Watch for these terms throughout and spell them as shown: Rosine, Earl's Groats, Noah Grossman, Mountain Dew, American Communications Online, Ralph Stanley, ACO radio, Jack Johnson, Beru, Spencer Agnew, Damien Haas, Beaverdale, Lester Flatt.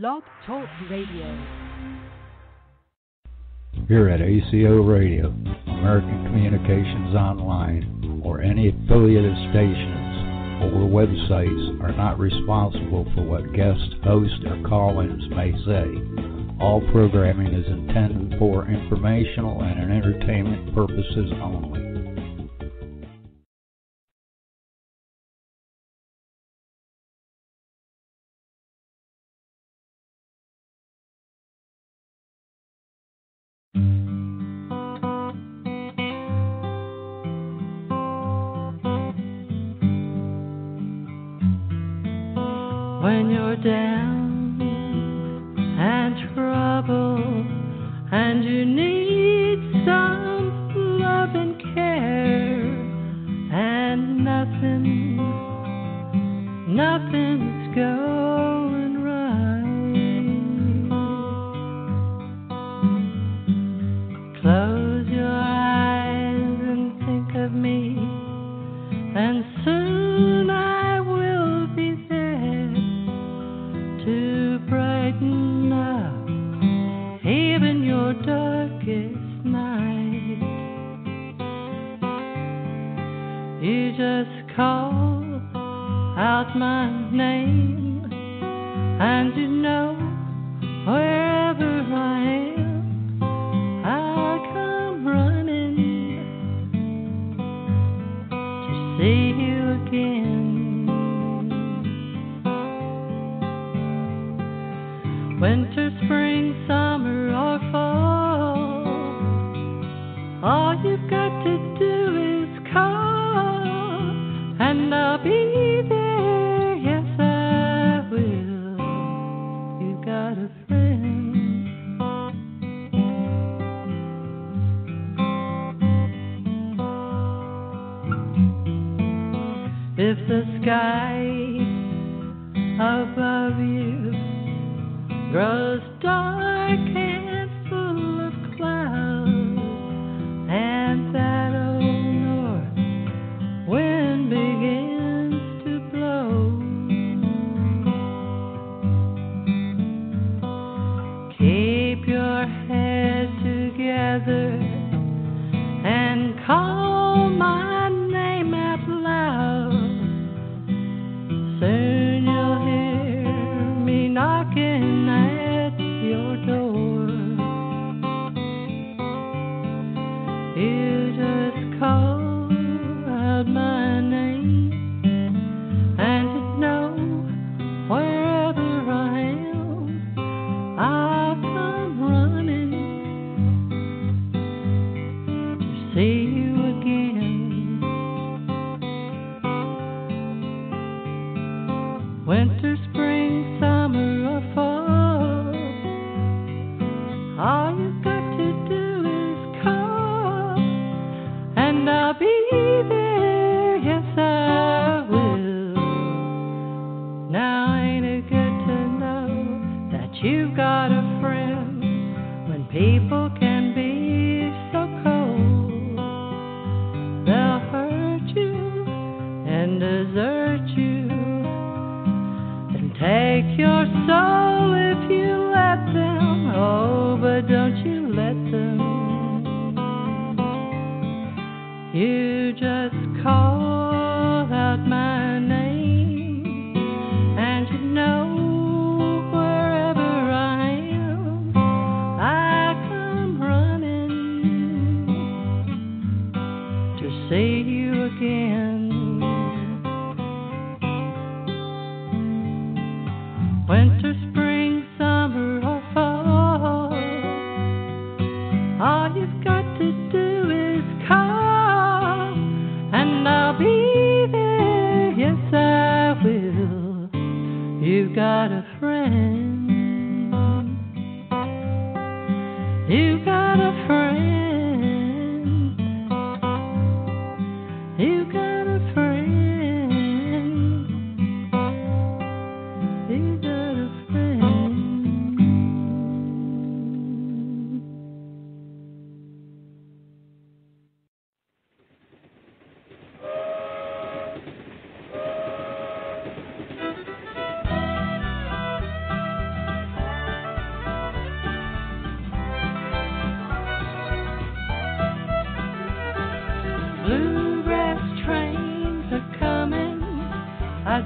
Blog Talk Radio. Here at ACO Radio, American Communications Online, or any affiliated stations or websites are not responsible for what guests, hosts, or call-ins may say. All programming is intended for informational and entertainment purposes only.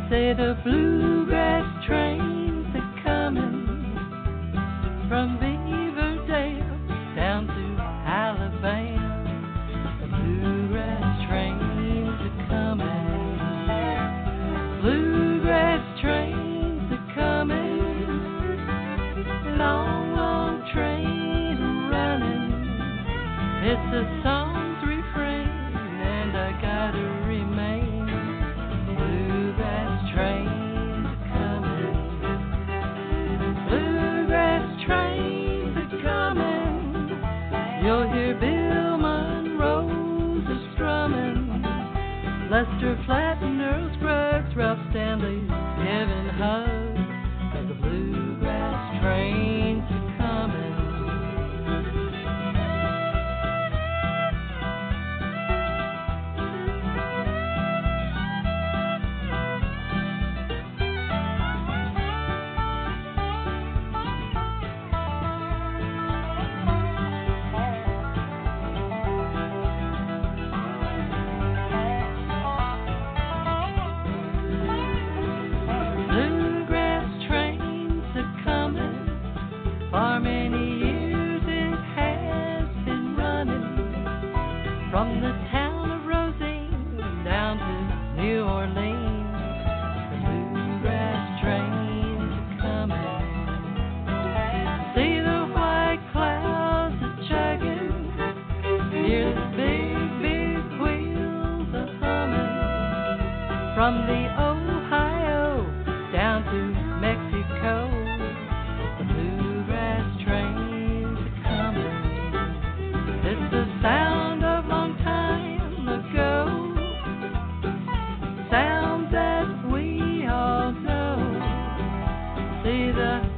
Say the bluegrass trains are coming from Beaverdale down to Alabama. The bluegrass trains are coming. Bluegrass trains are coming. Long, long train running. It's a song. Lester Flatt and Earl's Groats, Ralph Stanley, Kevin Hug, and the bluegrass trains are from the town of Rosine down to New Orleans. The bluegrass trains are coming. See the white clouds are chugging, hear the big, big wheels are humming. From the Ohio down to Mexico, the bluegrass trains are coming. It's the sound that we all know. See the